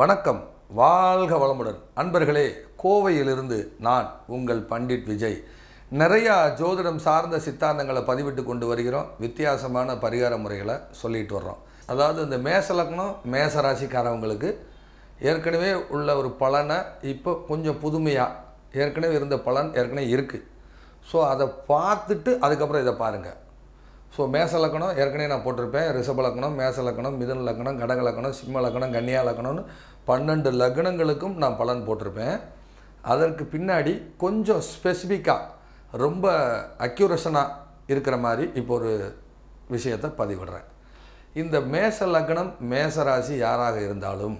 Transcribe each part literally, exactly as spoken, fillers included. வணக்கம், வாழ்க வளமுடன் அன்பர்களே. கோவையிலிருந்து நான் உங்கள் பண்டிட் விஜய். நிறையா ஜோதிடம் சார்ந்த சித்தாந்தங்களை பதிவிட்டு கொண்டு வருகிறோம், வித்தியாசமான பரிகார முறைகளை சொல்லிட்டு வர்றோம். அதாவது இந்த மேச லக்னம் மேச ராசிக்காரவங்களுக்கு ஏற்கனவே உள்ள ஒரு பலனை இப்போ கொஞ்சம் புதுமையாக, ஏற்கனவே இருந்த பலன் ஏற்கனவே இருக்குது, ஸோ அதை பார்த்துட்டு அதுக்கப்புறம் இதை பாருங்கள். ஸோ மேச லக்னம் ஏற்கனவே நான் போட்டிருப்பேன். ரிஷப லக்னம், மேச லக்னம், மிதுன லக்னம், கடக லக்னம், சிம்ம லக்னம், கன்னியா லக்னம்னு பன்னெண்டு லக்னங்களுக்கும் நான் பலன் போட்டிருப்பேன். அதற்கு பின்னாடி கொஞ்சம் ஸ்பெசிஃபிக்காக ரொம்ப அக்யூரேஷனாக இருக்கிற மாதிரி இப்போ ஒரு விஷயத்தை பதிவிடுறேன். இந்த மேச லக்னம் மேச ராசி யாராக இருந்தாலும்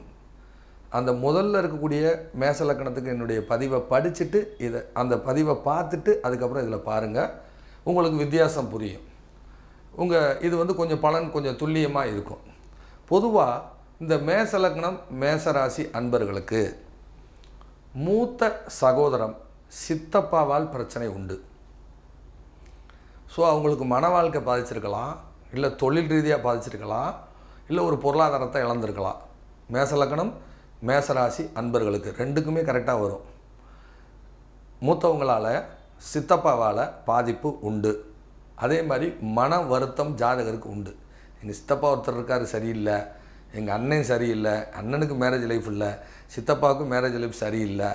அந்த முதல்ல இருக்கக்கூடிய மேச லக்னத்துக்கு என்னுடைய பதிவை படிச்சுட்டு இதை அந்த பதிவை பார்த்துட்டு அதுக்கப்புறம் இதில் பாருங்கள், உங்களுக்கு வித்தியாசம் புரியும். உங்கள் இது வந்து கொஞ்சம் பலன் கொஞ்சம் துல்லியமாக இருக்கும். பொதுவாக இந்த மேச லக்னம் மேசராசி அன்பர்களுக்கு மூத்த சகோதரம் சித்தப்பாவால் பிரச்சனை உண்டு. ஸோ அவங்களுக்கு மன வாழ்க்கை பாதிச்சிருக்கலாம், இல்லை தொழில் ரீதியாக பாதிச்சிருக்கலாம், இல்லை ஒரு பொருளாதாரத்தை இழந்திருக்கலாம். மேச லக்னம் மேசராசி அன்பர்களுக்கு ரெண்டுக்குமே கரெக்டாக வரும். மூத்தவங்களால் சித்தப்பாவால் பாதிப்பு உண்டு. அதே மாதிரி மன வருத்தம் ஜாதகருக்கு உண்டு. எங்கள் சித்தப்பா ஒருத்தர் இருக்கார் சரியில்லை, எங்கள் அண்ணன் சரியில்லை, அண்ணனுக்கு மேரேஜ் லைஃப் இல்லை, சித்தப்பாவுக்கும் மேரேஜ் லைஃப் சரியில்லை,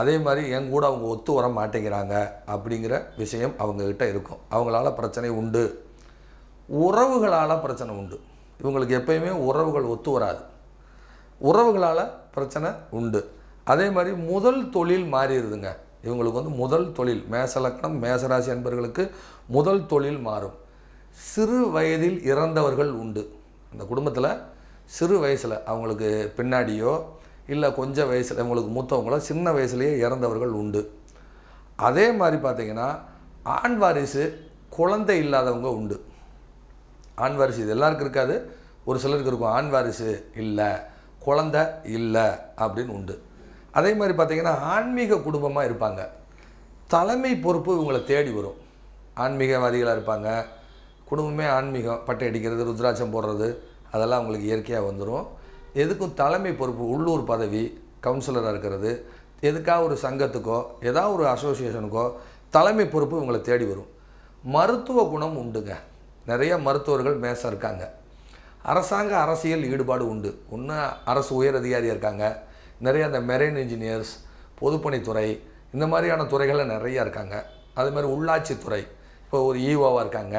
அதே மாதிரி என் கூட அவங்க ஒத்து வர மாட்டேங்கிறாங்க அப்படிங்கிற விஷயம் அவங்கக்கிட்ட இருக்கும். அவங்களால பிரச்சனை உண்டு. உறவுகளால் பிரச்சனை உண்டு. இவங்களுக்கு எப்பயுமே உறவுகள் ஒத்து வராது, உறவுகளால் பிரச்சனை உண்டு. அதே மாதிரி முதல் தொழில் மாறிடுதுங்க. இவங்களுக்கு வந்து முதல் தொழில் மேச லக்னம் மேசராசி அன்பர்களுக்கு முதல் தொழில் மாறும். சிறு வயதில் இறந்தவர்கள் உண்டு. அந்த குடும்பத்தில் சிறு வயசில் அவங்களுக்கு பின்னாடியோ இல்லை கொஞ்சம் வயசில் இவங்களுக்கு மூத்தவங்களோ சின்ன வயசுலேயே இறந்தவர்கள் உண்டு. அதே மாதிரி பார்த்திங்கன்னா ஆண் வாரிசு குழந்தை இல்லாதவங்க உண்டு. ஆண் வாரிசு இது எல்லாருக்கும் இருக்காது, ஒரு சிலருக்கு இருக்கும். ஆண் வாரிசு இல்லை, குழந்தை இல்லை அப்படின்னு உண்டு. அதே மாதிரி பார்த்திங்கன்னா ஆன்மீக குடும்பமாக இருப்பாங்க. தலைமை பொறுப்பு இவங்களை தேடி வரும். ஆன்மீகவாதிகளாக இருப்பாங்க, குடும்பமே ஆன்மீகம், பட்டை அடிக்கிறது, ருத்ராட்சம் போடுறது, அதெல்லாம் அவங்களுக்கு இயற்கையாக வந்துடும். எதுக்கும் தலைமை பொறுப்பு, உள்ளூர் பதவி, கவுன்சிலராக இருக்கிறது, எதுக்காக ஒரு சங்கத்துக்கோ ஏதாவது ஒரு அசோசியேஷனுக்கோ தலைமை பொறுப்பு இவங்களை தேடி வரும். மருத்துவ குணம் உண்டுங்க. நிறைய மருத்துவர்கள் மேசம் இருக்காங்க. அரசாங்க அரசியல் ஈடுபாடு உண்டு. ஒன்று அரசு உயர் அதிகாரியாக இருக்காங்க, நிறைய அந்த மெரைன் இன்ஜினியர்ஸ், பொதுப்பணித்துறை, இந்த மாதிரியான துறைகளில் நிறையா இருக்காங்க. அதுமாதிரி உள்ளாட்சித்துறை, இப்போ ஒரு ஈஓவாக இருக்காங்க,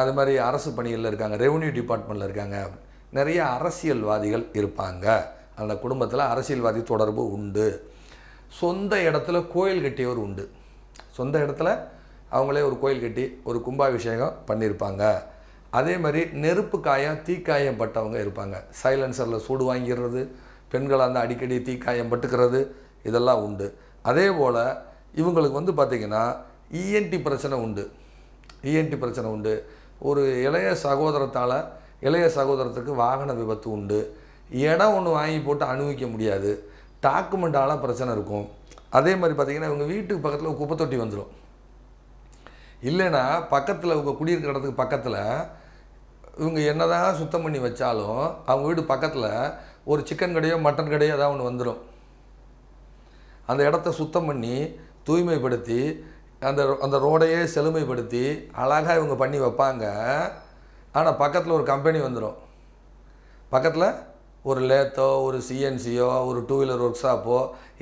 அது மாதிரி அரசு பணிகளில் இருக்காங்க, ரெவன்யூ டிபார்ட்மெண்ட்டில் இருக்காங்க. நிறைய அரசியல்வாதிகள் இருப்பாங்க. அந்த குடும்பத்தில் அரசியல்வாதி தொடர்பு உண்டு. சொந்த இடத்துல கோயில் கட்டியவர் உண்டு. சொந்த இடத்துல அவங்களே ஒரு கோயில் கட்டி ஒரு கும்பாபிஷேகம் பண்ணியிருப்பாங்க. அதே மாதிரி நெருப்பு காயம் தீக்காயம் பட்டவங்க இருப்பாங்க. சைலன்சரில் சூடு வாங்கிடுறது, பெண்களாக இருந்தால் அடிக்கடி தீக்காயம் பட்டுக்கிறது, இதெல்லாம் உண்டு. அதே போல் இவங்களுக்கு வந்து பார்த்திங்கன்னா இஎன்டி பிரச்சனை உண்டு. இஎன்டி பிரச்சனை உண்டு. ஒரு இளைய சகோதரத்தால் இளைய சகோதரத்துக்கு வாகன விபத்து உண்டு. இடம் ஒன்று வாங்கி போட்டு அனுபவிக்க முடியாது, டாக்குமெண்ட்டால் பிரச்சனை இருக்கும். அதே மாதிரி பார்த்திங்கன்னா இவங்க வீட்டுக்கு பக்கத்தில் குப்பை தொட்டி வந்துடும். இல்லைன்னா பக்கத்தில் இவங்க குடியிருக்கிற இடத்துக்கு பக்கத்தில் இவங்க என்ன தான் சுத்தம் பண்ணி வச்சாலும் அவங்க வீடு பக்கத்தில் ஒரு சிக்கன் கடையோ மட்டன் கடையோ ஏதாவது ஒன்று வந்துடும். அந்த இடத்த சுத்தம் பண்ணி தூய்மைப்படுத்தி அந்த அந்த ரோடையே செழுமைப்படுத்தி அழகாக இவங்க பண்ணி வைப்பாங்க. ஆனால் பக்கத்தில் ஒரு கம்பெனி வந்துடும். பக்கத்தில் ஒரு லேத்தோ ஒரு சிஎன்சியோ ஒரு டூ வீலர் ஒர்க் ஷாப்போ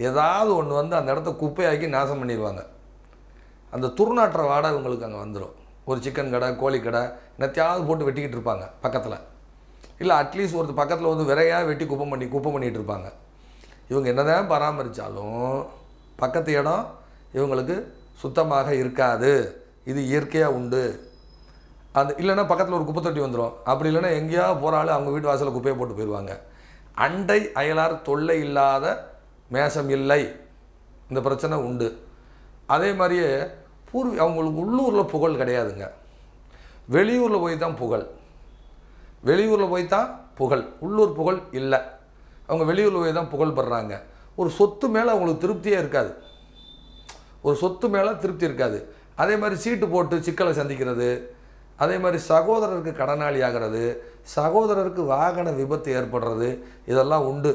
ஏதாவது ஒன்று வந்து அந்த இடத்த குப்பையாக்கி நாசம் பண்ணிடுவாங்க. அந்த துர்நாற்ற வாடை இவங்களுக்கு அங்கே வந்துடும். ஒரு சிக்கன் கடை கோழி கடை நெத்தியாவது போட்டு வெட்டிக்கிட்டு இருப்பாங்க பக்கத்தில். இல்லை அட்லீஸ்ட் ஒரு பக்கத்தில் வந்து விரையாக வெட்டி குப்பை பண்ணி குப்பை பண்ணிகிட்டு இருப்பாங்க. இவங்க என்ன தான் பராமரித்தாலும் பக்கத்து இடம் இவங்களுக்கு சுத்தமாக இருக்காது. இது இயற்கையாக உண்டு. அந்த இல்லைன்னா பக்கத்தில் ஒரு குப்பை தொட்டி வந்துடும். அப்படி இல்லைன்னா எங்கேயாவது போகிறாலும் அவங்க வீட்டு வாசலில் குப்பையை போட்டு போயிடுவாங்க. அண்டை அயலார் தொல்லை இல்லாத மேசம் இல்லை, இந்த பிரச்சனை உண்டு. அதே மாதிரியே பூர்வீ அவங்களுக்கு உள்ளூரில் புகழ் கிடையாதுங்க. வெளியூரில் போய் தான் புகழ், வெளியூரில் போய் தான் புகழ், உள்ளூர் புகழ் இல்லை. அவங்க வெளியூரில் போய் தான் புகழ் பெறாங்க. ஒரு சொத்து மேலே அவங்களுக்கு திருப்தியே இருக்காது, ஒரு சொத்து மேலே திருப்தி இருக்காது. அதே மாதிரி சீட்டு போட்டு சிக்கலை சந்திக்கிறது, அதே மாதிரி சகோதரருக்கு கடனாளி ஆகிறது, சகோதரருக்கு வாகன விபத்து ஏற்படுறது, இதெல்லாம் உண்டு.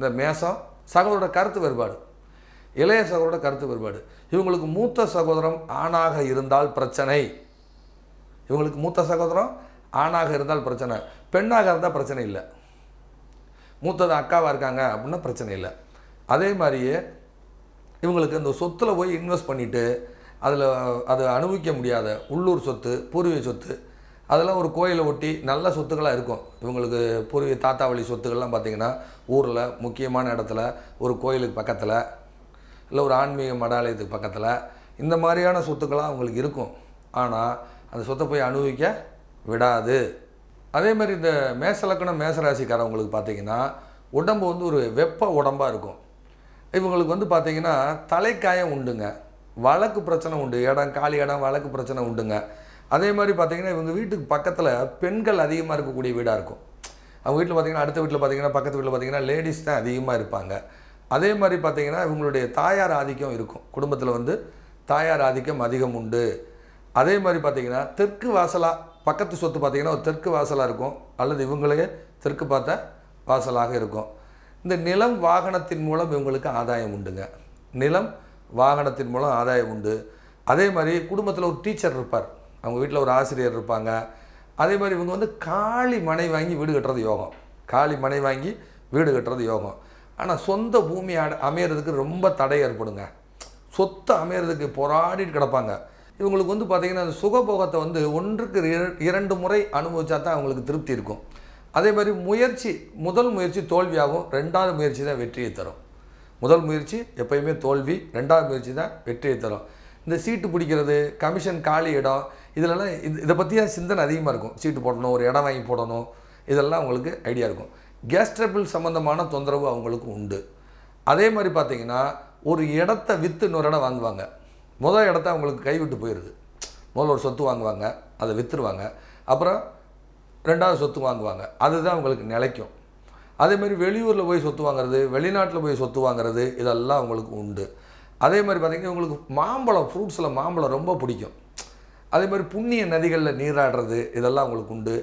இந்த மேசா சகோதரோட கருத்து வேறுபாடு இளைய சகோதரோட கருத்து வேறுபாடு இவங்களுக்கு மூத்த சகோதரம் ஆணாக இருந்தால் பிரச்சனை இவங்களுக்கு மூத்த சகோதரம் ஆணாக இருந்தால் பிரச்சனை பெண்ணாக இருந்தால் பிரச்சனை இல்லை மூத்தது அக்காவாக இருக்காங்க அப்படின்னா பிரச்சனை இல்லை அதே மாதிரியே இவங்களுக்கு இந்த சொத்துல போய் இன்வெஸ்ட் பண்ணிட்டு அதில் அதை அனுபவிக்க முடியாத உள்ளூர் சொத்து பூர்வீக சொத்து அதெல்லாம் ஒரு கோயிலை ஒட்டி நல்ல சொத்துக்களாக இருக்கும் இவங்களுக்கு பூர்வீக தாத்தா வழி சொத்துக்கள்லாம் பார்த்திங்கன்னா ஊரில் முக்கியமான இடத்துல ஒரு கோயிலுக்கு பக்கத்தில் இல்லை ஒரு ஆன்மீக மடாலயத்துக்கு பக்கத்தில் இந்த மாதிரியான சொத்துக்களாக அவங்களுக்கு இருக்கும் ஆனால் அந்த சொத்தை போய் அனுபவிக்க விடாது அதே மாதிரி இந்த மேசலக்கணம் மேசராசிக்காரவங்களுக்கு பார்த்திங்கன்னா உடம்பு வந்து ஒரு வெப்ப உடம்பாக இருக்கும் இவங்களுக்கு வந்து பார்த்திங்கன்னா தலைக்காயம் உண்டுங்க வழக்கு பிரச்சனை உண்டு இடம் காலி இடம் வழக்கு பிரச்சனை உண்டுங்க அதே மாதிரி பார்த்திங்கன்னா இவங்க வீட்டுக்கு பக்கத்தில் பெண்கள் அதிகமாக இருக்கக்கூடிய வீடாக இருக்கும் அவங்க வீட்டில் பார்த்திங்கன்னா அடுத்த வீட்டில் பார்த்திங்கன்னா பக்கத்து வீட்டில் பார்த்திங்கன்னா லேடிஸ் தான் அதிகமாக இருப்பாங்க அதே மாதிரி பார்த்திங்கன்னா இவங்களுடைய தாயார் ஆதிக்கம் இருக்கும் குடும்பத்தில் வந்து தாயார் ஆதிக்கம் அதிகம் உண்டு அதே மாதிரி பார்த்திங்கன்னா தெற்கு வாசலாக பக்கத்து சொத்து பார்த்திங்கன்னா ஒரு தெற்கு வாசலாக இருக்கும் அல்லது இவங்களே தெற்கு பார்த்த வாசலாக இருக்கும் இந்த நிலம் வாகனத்தின் மூலம் இவங்களுக்கு ஆதாயம் உண்டுங்க நிலம் வாகனத்தின் மூலம் ஆதாயம் உண்டு அதே மாதிரி குடும்பத்தில் ஒரு டீச்சர் இருப்பார் அவங்க வீட்டில் ஒரு ஆசிரியர் இருப்பாங்க அதே மாதிரி இவங்க வந்து காலி மனை வாங்கி வீடு கட்டுறது யோகம் காலி மனை வாங்கி வீடு கட்டுறது யோகம் ஆனால் சொந்த பூமி அமையிறதுக்கு ரொம்ப தடை ஏற்படுங்க சொத்து அமையிறதுக்கு போராடிட்டு கிடப்பாங்க இவங்களுக்கு வந்து பார்த்திங்கன்னா அந்த சுகபோகத்தை வந்து ஒன்றுக்கு இரண்டு முறை அனுபவிச்சா தான் அவங்களுக்கு திருப்தி இருக்கும் அதே மாதிரி முயற்சி முதல் முயற்சி தோல்வியாகும் ரெண்டாவது முயற்சி தான் வெற்றியை தரும் முதல் முயற்சி எப்பயுமே தோல்வி ரெண்டாவது முயற்சி தான் வெற்றியை தரும் இந்த சீட்டு பிடிக்கிறது கமிஷன் காலி இடம் இதிலெல்லாம் இது இதை பற்றியான சிந்தனை அதிகமாக இருக்கும் சீட்டு போடணும் ஒரு இடம் வாங்கி போடணும் இதெல்லாம் அவங்களுக்கு ஐடியா இருக்கும் கேஸ் ட்ரபிள் சம்மந்தமான தொந்தரவு அவங்களுக்கு உண்டு அதே மாதிரி பார்த்திங்கன்னா ஒரு இடத்த விற்று இன்னொரு இடம் வாங்குவாங்க முதல் இடத்த அவங்களுக்கு கைவிட்டு போயிடுது முதல்ல ஒரு சொத்து வாங்குவாங்க அதை விற்றுருவாங்க அப்புறம் ரெண்டாவது சொத்து வாங்குவாங்க அதுதான் அவங்களுக்கு நிலைக்கும் அதேமாதிரி வெளியூரில் போய் சொத்து வாங்குறது வெளிநாட்டில் போய் சொத்து வாங்குறது இதெல்லாம் அவங்களுக்கு உண்டு அதே மாதிரி பார்த்திங்கன்னா இவங்களுக்கு மாம்பழம் ஃப்ரூட்ஸில் மாம்பழம் ரொம்ப பிடிக்கும் அதே மாதிரி புண்ணிய நதிகளில் நீராடுறது இதெல்லாம் அவங்களுக்கு உண்டு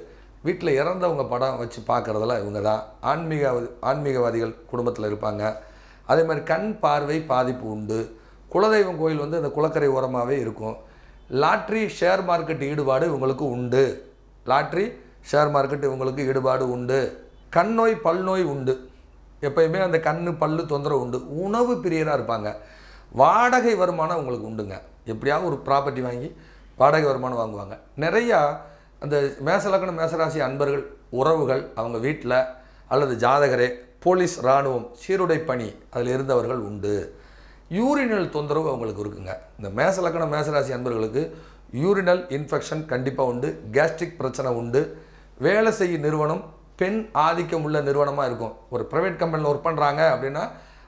வீட்டில் இறந்தவங்க படம் வச்சு பார்க்குறதெல்லாம் இவங்க தான் ஆன்மீக ஆன்மீகவாதிகள் குடும்பத்தில் இருப்பாங்க அதே மாதிரி கண் பார்வை பாதிப்பு உண்டு குலதெய்வம் கோயில் வந்து அந்த குளக்கரை ஓரமாகவே இருக்கும் லாட்ரி ஷேர் மார்க்கெட் ஈடுபாடு இவங்களுக்கு உண்டு லாட்ரி ஷேர் மார்க்கெட் இவங்களுக்கு ஈடுபாடு உண்டு கண் நோய் பல் நோய் உண்டு எப்பயுமே அந்த கண் பல் தொந்தரவு உண்டு உணவு பிரியராக இருப்பாங்க வாடகை வருமானம் உங்களுக்கு உண்டுங்க எப்படியாவது ஒரு ப்ராப்பர்ட்டி வாங்கி வாடகை வருமானம் வாங்குவாங்க நிறையா அந்த மேசலக்கணம் மேசராசி அன்பர்கள் உறவுகள் அவங்க வீட்டில் அல்லது ஜாதகரே போலீஸ் இராணுவம் சீருடை பணி அதில் இருந்தவர்கள் உண்டு யூரினல் தொந்தரவு அவங்களுக்கு இருக்குங்க இந்த மேசலக்கணம் மேசராசி அன்பர்களுக்கு யூரினல் இன்ஃபெக்ஷன் கண்டிப்பாக உண்டு கேஸ்ட்ரிக் பிரச்சனை உண்டு வேலை செய்யும் நிறுவனம் பெண் ஆதிக்கம் உள்ள நிறுவனமாக இருக்கும் ஒரு ப்ரைவேட் கம்பெனியில் ஒர்க் பண்ணுறாங்க அப்படின்னா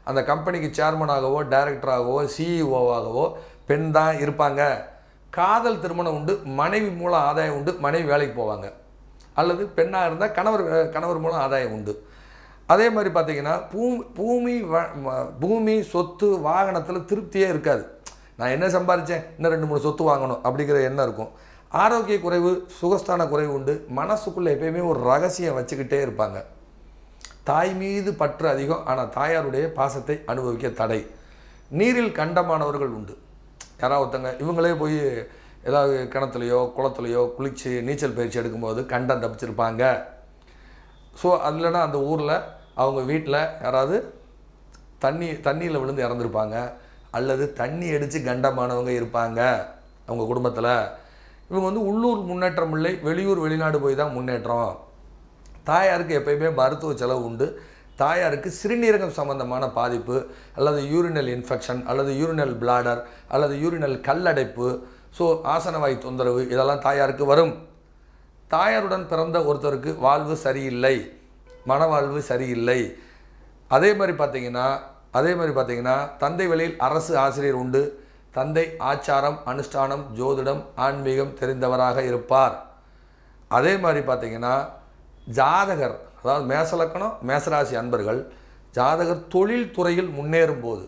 அந்த கம்பெனிக்கு சேர்மனாகவோ டைரக்டராகவோ சிஇஓவாகவோ பெண் தான் இருப்பாங்க காதல் திருமணம் உண்டு மனைவி மூலம் ஆதாயம் உண்டு மனைவி வேலைக்கு போவாங்க அல்லது பெண்ணாக இருந்தால் கணவர் கணவர் மூலம் ஆதாயம் உண்டு அதே மாதிரி பார்த்திங்கன்னா பூமி பூமி பூமி சொத்து வாகனத்தில் திருப்தியே இருக்காது நான் என்ன சம்பாதிச்சேன் இன்னும் ரெண்டு மூணு சொத்து வாங்கணும் அப்படிங்கிற எண்ணம் இருக்கும் ஆரோக்கிய குறைவு சுகஸ்தான குறைவு உண்டு மனசுக்குள்ளே எப்பயுமே ஒரு ரகசியம் வச்சுக்கிட்டே இருப்பாங்க தாய் மீது பற்று அதிகம் ஆனால் தாயாருடைய பாசத்தை அனுபவிக்க தடை நீரில் கண்டமானவர்கள் உண்டு யாராவது ஒருத்தங்க இவங்களே போய் ஏதாவது கிணத்துலையோ குளத்துலையோ குளித்து நீச்சல் பயிற்சி எடுக்கும்போது கண்டம் தப்பிச்சிருப்பாங்க ஸோ அதுலனா அந்த ஊரில் அவங்க வீட்டில் யாராவது தண்ணி தண்ணியில் விழுந்து இறந்துருப்பாங்க அல்லது தண்ணி அடித்து கண்டமானவங்க இருப்பாங்க அவங்க குடும்பத்தில் இவங்க வந்து உள்ளூர் முன்னேற்றம் இல்லை வெளியூர் வெளிநாடு போய் தான் முன்னேற்றம் தாயாருக்கு எப்பயுமே மருத்துவ செலவு உண்டு தாயாருக்கு சிறுநீரகம் சம்பந்தமான பாதிப்பு அல்லது யூரினல் இன்ஃபெக்ஷன் அல்லது யூரினல் பிளாடர் அல்லது யூரினல் கல்லடைப்பு ஸோ ஆசனவாய் தொந்தரவு இதெல்லாம் தாயாருக்கு வரும் தாயாருடன் பிறந்த ஒருத்தருக்கு வாழ்வு சரியில்லை மனவாழ்வு சரியில்லை அதே மாதிரி பார்த்திங்கன்னா அதே மாதிரி பார்த்திங்கன்னா தந்தை வழியில் அரசு ஆசிரியர் உண்டு தந்தை ஆச்சாரம் அனுஷ்டானம் ஜோதிடம் ஆன்மீகம் தெரிந்தவராக இருப்பார் அதே மாதிரி பார்த்திங்கன்னா ஜாதகர் அதாவது மேசலக்கணம் மேசராசி அன்பர்கள் ஜாதகர் தொழில் துறையில் முன்னேறும் போது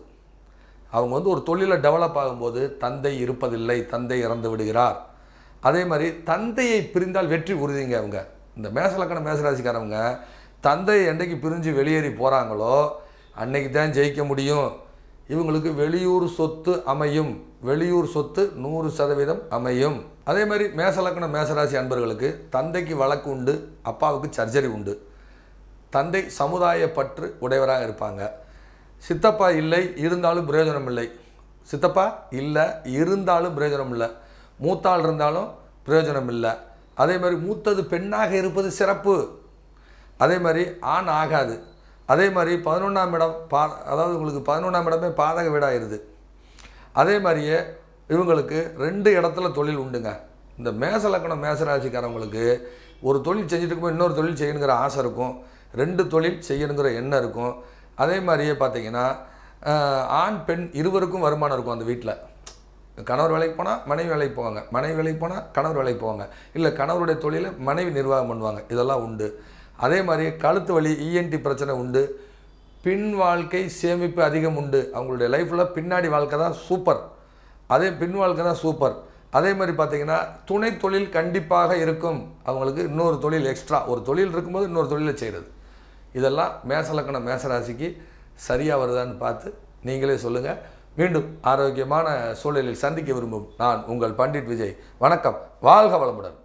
அவங்க வந்து ஒரு தொழிலை டெவலப் ஆகும்போது தந்தை இருப்பதில்லை தந்தை இறந்து விடுகிறார் அதே மாதிரி தந்தையை பிரிந்தால் வெற்றி உறுதிங்க அவங்க இந்த மேசலக்கணம் மேசராசிக்காரவங்க தந்தையை என்றைக்கு பிரிஞ்சு வெளியேறி போகிறாங்களோ அன்னைக்கு தான் ஜெயிக்க முடியும். இவங்களுக்கு வெளியூர் சொத்து அமையும், வெளியூர் சொத்து நூறு சதவீதம் அமையும். அதே மாதிரி மேஷ லக்னம் மேஷராசி அன்பர்களுக்கு தந்தைக்கு வழக்கு உண்டு, அப்பாவுக்கு சர்ஜரி உண்டு. தந்தை சமுதாய பற்று உடையவராக இருப்பாங்க. சித்தப்பா இல்லை, இருந்தாலும் பிரயோஜனம் இல்லை. சித்தப்பா இல்லை, இருந்தாலும் பிரயோஜனம் இல்லை. மூத்தாள் இருந்தாலும் பிரயோஜனம் இல்லை. அதே மாதிரி மூத்தது பெண்ணாக இருப்பது சிறப்பு, அதே மாதிரி ஆண் ஆகாது. அதே மாதிரி பதினொன்றாம் இடம் பா அதாவது உங்களுக்கு பதினொன்றாம் இடமே பாதக வீடாகிடுது. அதே மாதிரியே இவங்களுக்கு ரெண்டு இடத்துல தொழில் உண்டுங்க. இந்த மேஷ லக்னம் மேஷராசிக்காரவங்களுக்கு ஒரு தொழில் செஞ்சுட்டு இருக்கும்போது இன்னொரு தொழில் செய்யணுங்கிற ஆசை இருக்கும், ரெண்டு தொழில் செய்யணுங்கிற எண்ணம் இருக்கும். அதே மாதிரியே பார்த்திங்கன்னா ஆண் பெண் இருவருக்கும் வருமானம் இருக்கும். அந்த வீட்டில் கணவர் வேலைக்கு போனால் மனைவி வேலைக்கு போவாங்க, மனைவி வேலைக்கு போனால் கணவர் வேலைக்கு போவாங்க, இல்லை கணவருடைய தொழிலை மனைவி நிர்வாகம் பண்ணுவாங்க. இதெல்லாம் உண்டு. அதே மாதிரி கழுத்து வலி இஎன்டி பிரச்சனை உண்டு. பின் வாழ்க்கை சேமிப்பு அதிகம் உண்டு. அவங்களுடைய லைஃப்பில் பின்னாடி வாழ்க்கை தான் சூப்பர், அதே பின் வாழ்க்கை தான் சூப்பர். அதே மாதிரி பார்த்திங்கன்னா துணை தொழில் கண்டிப்பாக இருக்கும். அவங்களுக்கு இன்னொரு தொழில் எக்ஸ்ட்ரா, ஒரு தொழில் இருக்கும்போது இன்னொரு தொழிலை செய்கிறது. இதெல்லாம் மேஷ லக்னம் மேஷராசிக்கு சரியாக வருதான்னு பார்த்து நீங்களே சொல்லுங்கள். மீண்டும் ஆரோக்கியமான சூழலில் சந்திக்க விரும்பும் நான் உங்கள் பண்டிட் விஜய். வணக்கம். வாழ்க வளமுடன்.